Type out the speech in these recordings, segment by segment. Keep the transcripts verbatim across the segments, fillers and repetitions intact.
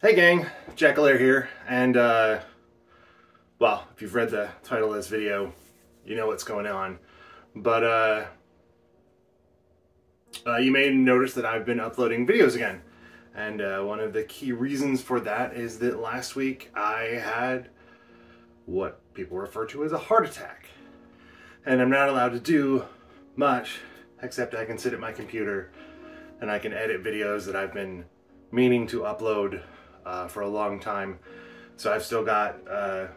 Hey gang, Jakalair here, and uh, well, if you've read the title of this video, you know what's going on, but uh, uh, you may notice that I've been uploading videos again, and uh, one of the key reasons for that is that last week I had what people refer to as a heart attack, and I'm not allowed to do much, except I can sit at my computer and I can edit videos that I've been meaning to upload Uh, for a long time. So I've still got uh,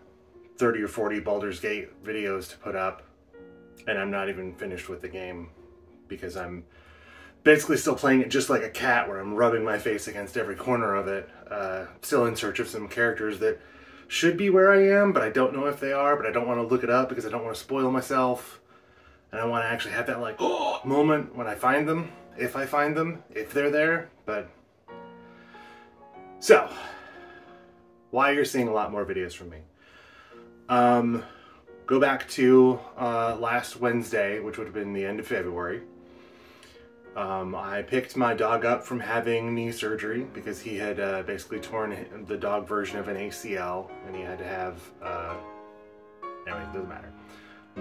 thirty or forty Baldur's Gate videos to put up, and I'm not even finished with the game because I'm basically still playing it just like a cat, where I'm rubbing my face against every corner of it, uh, still in search of some characters that should be where I am, but I don't know if they are, but I don't want to look it up because I don't want to spoil myself, and I want to actually have that like oh! moment when I find them, if I find them, if they're there. But so, why you're seeing a lot more videos from me. Um, go back to uh, last Wednesday, which would have been the end of February. Um, I picked my dog up from having knee surgery because he had uh, basically torn the dog version of an A C L, and he had to have, uh, anyway, it doesn't matter.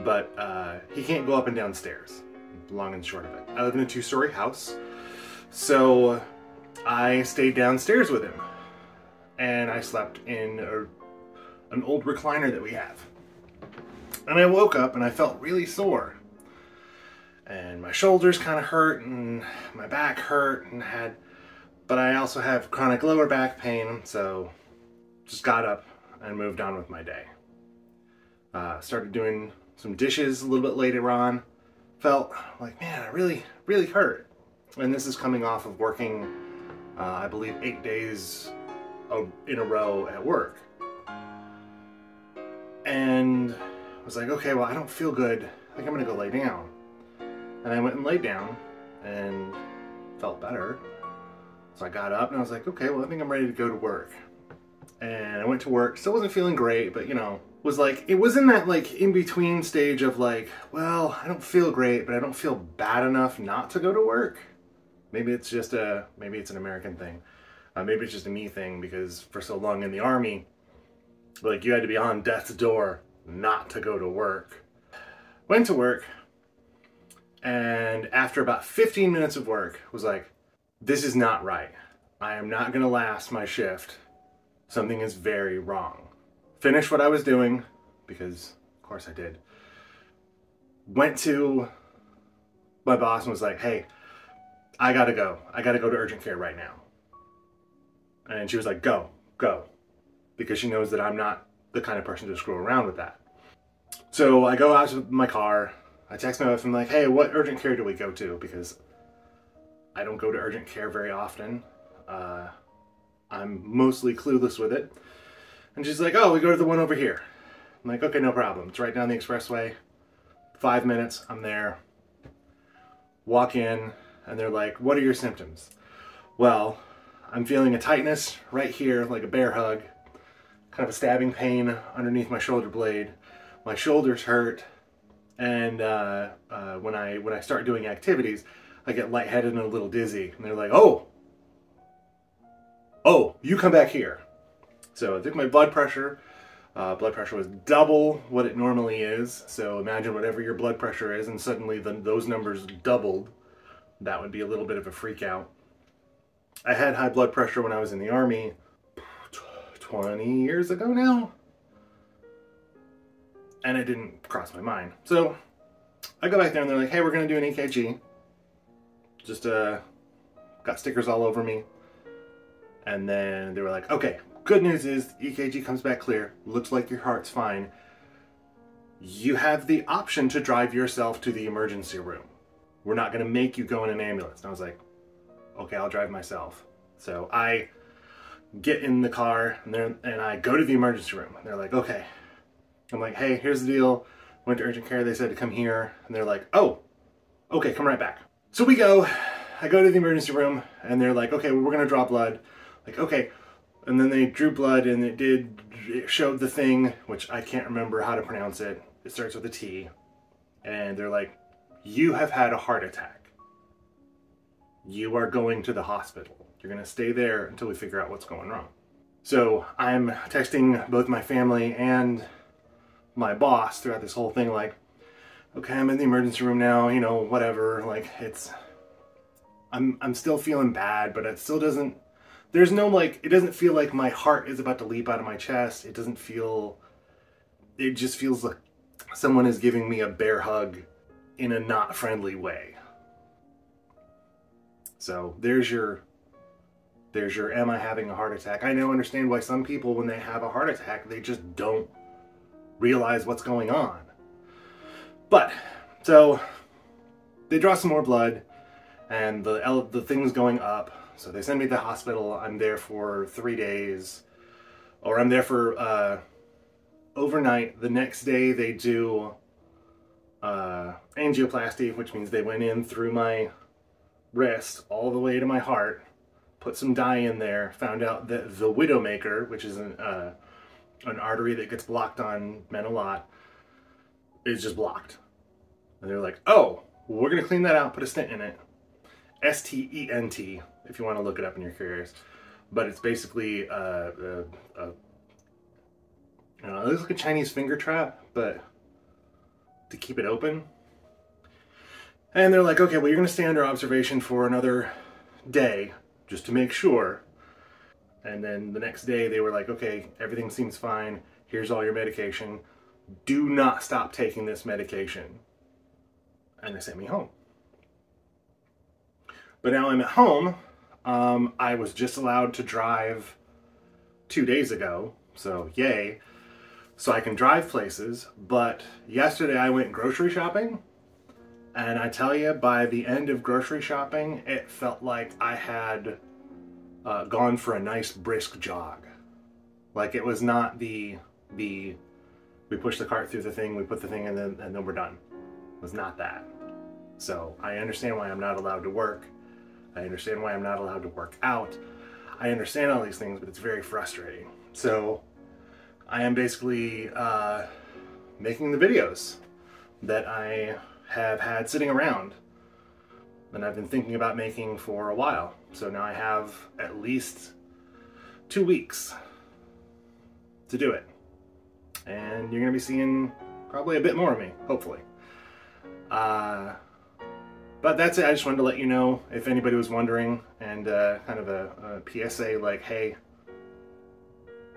But uh, he can't go up and down stairs, long and short of it. I live in a two-story house, so I stayed downstairs with him, and I slept in a, an old recliner that we have. And I woke up and I felt really sore, and my shoulders kind of hurt, and my back hurt, and had, but I also have chronic lower back pain, so just got up and moved on with my day. Uh, started doing some dishes a little bit later on. Felt like, man, I really, really hurt. And this is coming off of working Uh, I believe eight days in a row at work. And I was like, okay, well, I don't feel good. I think I'm gonna go lay down. And I went and laid down and felt better. So I got up and I was like, okay, well, I think I'm ready to go to work. And I went to work, still wasn't feeling great, but you know, was like, it was in that like in-between stage of like, well, I don't feel great, but I don't feel bad enough not to go to work. Maybe it's just a, maybe it's an American thing. Uh, maybe it's just a me thing, because for so long in the army, like, you had to be on death's door not to go to work. Went to work, and after about fifteen minutes of work, was like, this is not right. I am not gonna last my shift. Something is very wrong. Finished what I was doing, because of course I did. Went to my boss and was like, hey, I gotta go. I gotta go to urgent care right now. And she was like, go, go. Because she knows that I'm not the kind of person to screw around with that. So I go out to my car. I text my wife. I'm like, hey, what urgent care do we go to? Because I don't go to urgent care very often. Uh, I'm mostly clueless with it. And she's like, oh, we go to the one over here. I'm like, okay, no problem. It's right down the expressway. Five minutes, I'm there. Walk in. And they're like, what are your symptoms? Well, I'm feeling a tightness right here, like a bear hug, kind of a stabbing pain underneath my shoulder blade. My shoulders hurt, and uh, uh, when I when I start doing activities, I get lightheaded and a little dizzy. And they're like, oh, oh, you come back here. So I took my blood pressure. Uh, blood pressure was double what it normally is. So imagine whatever your blood pressure is, and suddenly the, those numbers doubled. That would be a little bit of a freak out. I had high blood pressure when I was in the army twenty years ago now. And it didn't cross my mind. So I go back there and they're like, hey, we're gonna do an E K G. Just uh, got stickers all over me. And then they were like, okay, good news is the E K G comes back clear. Looks like your heart's fine. You have the option to drive yourself to the emergency room. We're not going to make you go in an ambulance. And I was like, okay, I'll drive myself. So I get in the car and, and I go to the emergency room. And they're like, okay. I'm like, hey, here's the deal. Went to urgent care. They said to come here. And they're like, oh, okay, come right back. So we go. I go to the emergency room. And they're like, okay, well, we're going to draw blood. Like, okay. And then they drew blood and it did, it showed the thing, which I can't remember how to pronounce it. It starts with a T. And they're like, you have had a heart attack. You are going to the hospital. You're going to stay there until we figure out what's going wrong. So I'm texting both my family and my boss throughout this whole thing, like, okay, I'm in the emergency room now, you know, whatever, like, it's, I'm, I'm still feeling bad, but it still doesn't, there's no, like, it doesn't feel like my heart is about to leap out of my chest. It doesn't feel, it just feels like someone is giving me a bear hug in a not friendly way. So there's your, there's your, am I having a heart attack? I now understand why some people, when they have a heart attack, they just don't realize what's going on. But, so, they draw some more blood, and the, the thing's going up. So they send me to the hospital. I'm there for three days, or I'm there for uh, overnight. The next day they do uh, angioplasty, which means they went in through my wrist all the way to my heart, put some dye in there, found out that the Widowmaker, which is an, uh, an artery that gets blocked on men a lot, is just blocked. And they're like, oh, we're going to clean that out, put a stent in it. S T E N T, if you want to look it up and you're curious. But it's basically a, a, a, I don't know, it looks like a Chinese finger trap, but to keep it open. And they're like, okay, well, you're going to stay under observation for another day just to make sure. And then the next day they were like, okay, everything seems fine. Here's all your medication. Do not stop taking this medication. And they sent me home. But now I'm at home. Um, I was just allowed to drive two days ago, so yay. So I can drive places, but yesterday I went grocery shopping, and I tell you, by the end of grocery shopping, it felt like I had uh, gone for a nice brisk jog. Like, it was not the, the, we push the cart through the thing, we put the thing in, the, and then we're done. It was not that. So I understand why I'm not allowed to work. I understand why I'm not allowed to work out. I understand all these things, but it's very frustrating. So I am basically uh, making the videos that I have had sitting around and I've been thinking about making for a while. So now I have at least two weeks to do it. And you're gonna be seeing probably a bit more of me, hopefully. Uh, But that's it. I just wanted to let you know if anybody was wondering, and uh, kind of a, a P S A, like, hey,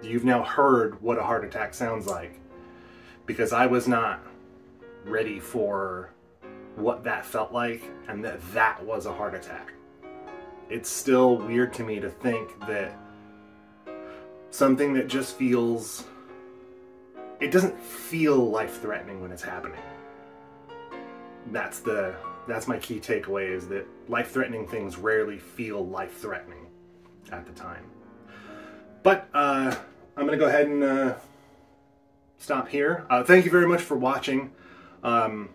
you've now heard what a heart attack sounds like, because I was not ready for what that felt like and that that was a heart attack. It's still weird to me to think that something that just feels, it doesn't feel life-threatening when it's happening. That's the... That's my key takeaway, is that life-threatening things rarely feel life-threatening at the time. But uh, I'm going to go ahead and uh, stop here. Uh, thank you very much for watching. Um,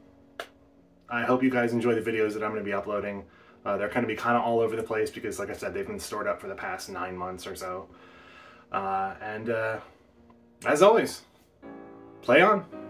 I hope you guys enjoy the videos that I'm going to be uploading. Uh, they're going to be kind of all over the place because, like I said, they've been stored up for the past nine months or so. Uh, and uh, as always, play on.